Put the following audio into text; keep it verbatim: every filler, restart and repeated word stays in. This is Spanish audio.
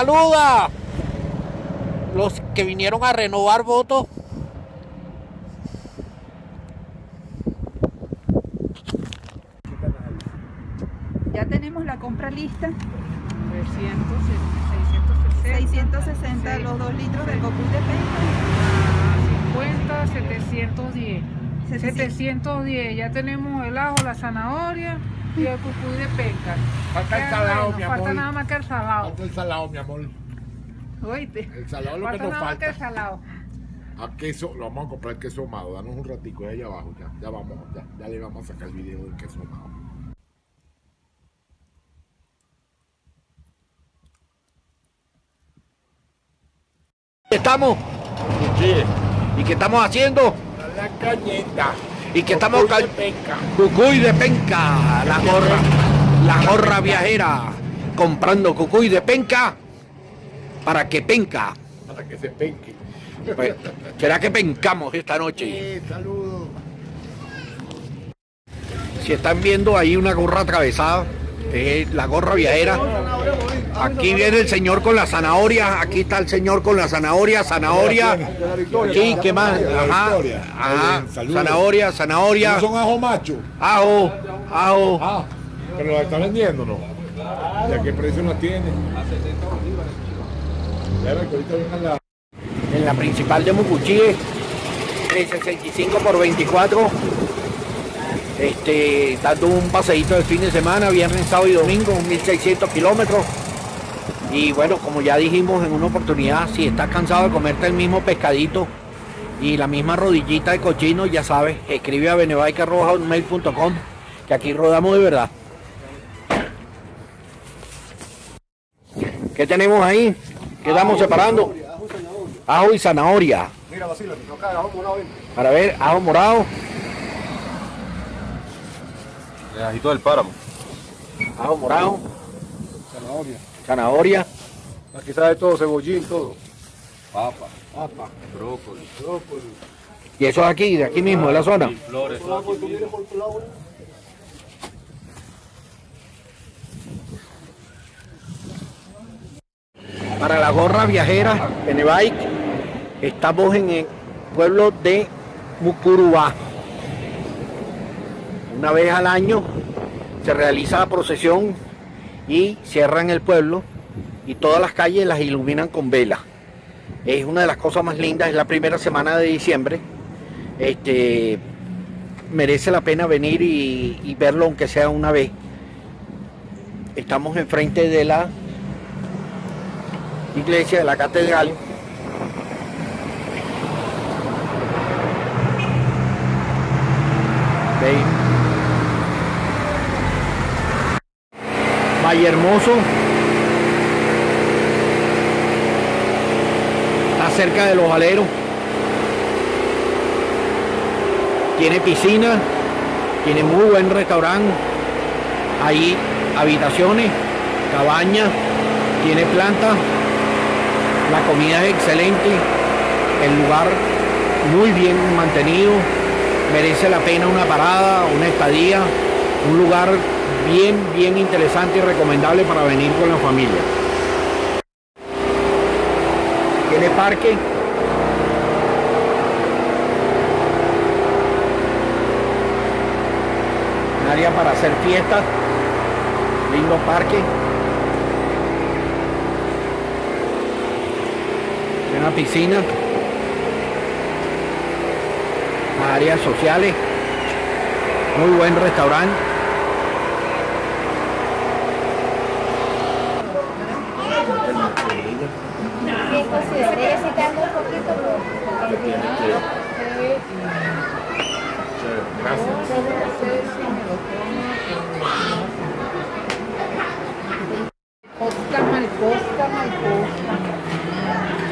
saluda los que vinieron a renovar votos. Ya tenemos la compra lista. seiscientos sesenta los dos litros del copul de peña. cincuenta, setecientos diez, setecientos diez, ya tenemos el ajo, la zanahoria y el cucuy de penca. Falta el salado, mi amor. Falta nada más que el salado. Falta el salado, mi amor. Oíste. El salado es lo que nos falta. El salado. A queso, lo vamos a comprar el queso ahumado. Danos un ratico allá abajo, ya, ya vamos, ya, ya le vamos a sacar el video del queso ahumado. Estamos. Mucuchíes. ¿Y qué estamos haciendo? La cañeta. ¿Y qué estamos? Cucuy de penca. Cucuy de penca. La gorra. La gorra viajera. Comprando cucuy de penca. Para que penca. Para que se penque. Pues, ¿será que pencamos esta noche? Sí, saludos. Si están viendo ahí una gorra atravesada. Es la gorra viajera. Aquí viene el señor con la zanahoria, aquí está el señor con la zanahoria, zanahoria. Sí, ¿qué más? Ajá, ajá, zanahoria, zanahoria. ¿Son ajo macho? Ajo, ajo. Pero la está vendiendo, ¿no? ¿Y a qué precio la tiene? En la principal de Mucuchíes, de sesenta y cinco por veinticuatro. Este, dando un paseíto del fin de semana, viernes, sábado y domingo, mil seiscientos kilómetros. Y bueno, como ya dijimos en una oportunidad, si estás cansado de comerte el mismo pescadito y la misma rodillita de cochino, ya sabes, escribe a benevaica arroba mail punto com, que aquí rodamos de verdad. ¿Qué tenemos ahí? ¿Qué estamos separando? Ajo y zanahoria. Mira, vacilo, nos cae ajo morado. Para ver, ajo morado. El ajito del páramo. Ajo morado. Zanahoria. Zanahoria. Aquí trae todo, cebollín, todo. Papa. Papa. Brócoli. Brócoli. Y eso es aquí, de aquí mismo, de la zona. Y flores. Para la gorra viajera, Venebike, estamos en el pueblo de Mucurubá. Una vez al año se realiza la procesión y cierran el pueblo y todas las calles las iluminan con velas. Es una de las cosas más lindas, es la primera semana de diciembre. Este, merece la pena venir y, y verlo aunque sea una vez. Estamos enfrente de la iglesia, de la catedral. Okay. Valle Hermoso, está cerca de los aleros, tiene piscina, tiene muy buen restaurante, hay habitaciones, cabañas, tiene planta, la comida es excelente, el lugar muy bien mantenido, merece la pena una parada, una estadía, un lugar bien, bien interesante y recomendable para venir con la familia. Tiene parque. Un área para hacer fiestas. Lindo parque. Tiene una piscina. Áreas sociales. Muy buen restaurante. Gracias.